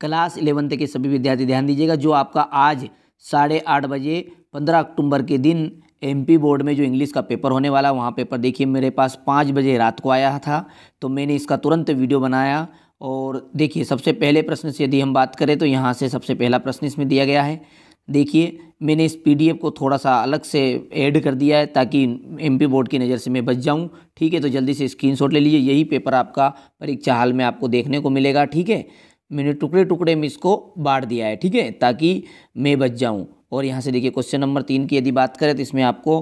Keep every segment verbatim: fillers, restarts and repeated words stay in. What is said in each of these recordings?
Class eleven तक के सभी विद्यार्थी ध्यान दीजिएगा, जो आपका आज साढ़े आठ बजे पंद्रह अक्टूबर के दिन एमपी बोर्ड में जो इंग्लिश का पेपर होने वाला, वहाँ पेपर देखिए मेरे पास पाँच बजे रात को आया था, तो मैंने इसका तुरंत वीडियो बनाया। और देखिए सबसे पहले प्रश्न से यदि हम बात करें तो यहाँ से सबसे पहला प्रश्न इसमें दिया गया है। देखिए मैंने इस पीडीएफ को थोड़ा सा अलग से ऐड कर दिया है ताकि एमपी बोर्ड की नज़र से मैं बच जाऊं, ठीक है। तो जल्दी से स्क्रीनशॉट ले लीजिए, यही पेपर आपका परीक्षा हाल में आपको देखने को मिलेगा, ठीक है। मैंने टुकड़े टुकड़े में इसको बांट दिया है, ठीक है, ताकि मैं बच जाऊँ। और यहाँ से देखिए क्वेश्चन नंबर तीन की यदि बात करें तो इसमें आपको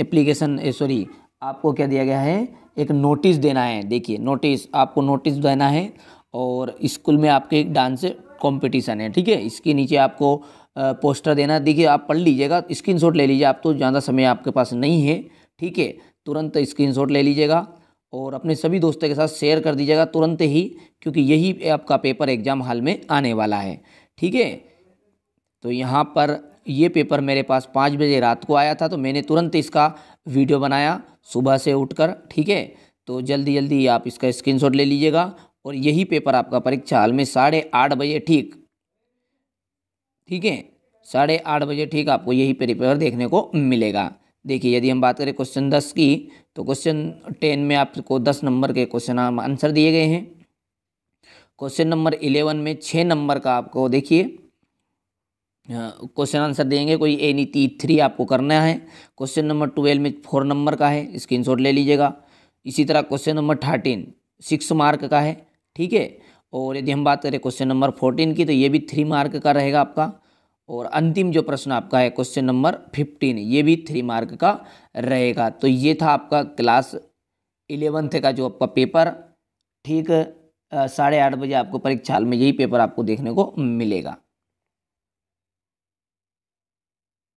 एप्लीकेशन सॉरी आपको क्या दिया गया है, एक नोटिस देना है। देखिए नोटिस, आपको नोटिस देना है और स्कूल में आपके एक डांस कंपटीशन है, ठीक है। इसके नीचे आपको पोस्टर देना है। देखिए आप पढ़ लीजिएगा, स्क्रीनशॉट ले लीजिए, आप तो ज़्यादा समय आपके पास नहीं है, ठीक है। तुरंत स्क्रीनशॉट ले लीजिएगा और अपने सभी दोस्तों के साथ शेयर कर दीजिएगा तुरंत ही, क्योंकि यही आपका पेपर एग्ज़ाम हाल में आने वाला है, ठीक है। तो यहाँ पर ये पेपर मेरे पास पाँच बजे रात को आया था, तो मैंने तुरंत इसका वीडियो बनाया सुबह से उठकर, ठीक है। तो जल्दी जल्दी आप इसका स्क्रीनशॉट ले लीजिएगा और यही पेपर आपका परीक्षा हाल में साढ़े आठ बजे ठीक ठीक है साढ़े आठ बजे ठीक आपको यही पेपर देखने को मिलेगा। देखिए यदि हम बात करें क्वेश्चन दस की, तो क्वेश्चन टेन में आपको दस नंबर के क्वेश्चन आंसर दिए गए हैं। क्वेश्चन नंबर इलेवन में छः नंबर का आपको देखिए क्वेश्चन आंसर देंगे, कोई एनी टी थ्री आपको करना है। क्वेश्चन नंबर ट्वेल्व में फोर नंबर का है, स्क्रीनशॉट ले लीजिएगा। इसी तरह question number thirteen six mark का है, ठीक है। और यदि हम बात करें क्वेश्चन नंबर फोर्टीन की तो ये भी थ्री मार्क का रहेगा आपका। और अंतिम जो प्रश्न आपका है क्वेश्चन नंबर फिफ्टीन, ये भी थ्री मार्क का रहेगा। तो ये था आपका क्लास इलेवेंथ का जो आपका पेपर, ठीक साढ़े आठ बजे आपको परीक्षा हाल में यही पेपर आपको देखने को मिलेगा।